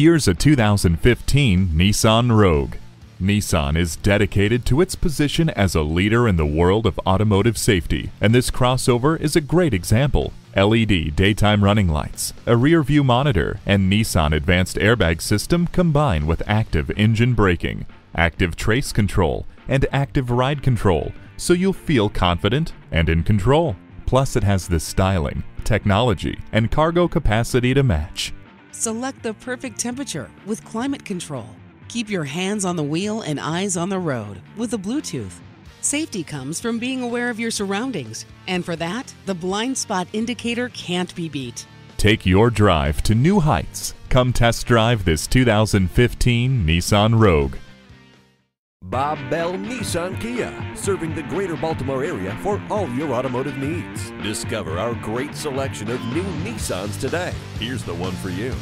Here's a 2015 Nissan Rogue. Nissan is dedicated to its position as a leader in the world of automotive safety, and this crossover is a great example. LED daytime running lights, a rear-view monitor, and Nissan advanced airbag system combine with active engine braking, active trace control, and active ride control, so you'll feel confident and in control. Plus, it has the styling, technology, and cargo capacity to match. Select the perfect temperature with climate control. Keep your hands on the wheel and eyes on the road with the Bluetooth. Safety comes from being aware of your surroundings, and for that, the blind spot indicator can't be beat. Take your drive to new heights. Come test drive this 2015 Nissan Rogue. Bob Bell Nissan Kia, serving the greater Baltimore area for all your automotive needs. Discover our great selection of new Nissans today. Here's the one for you.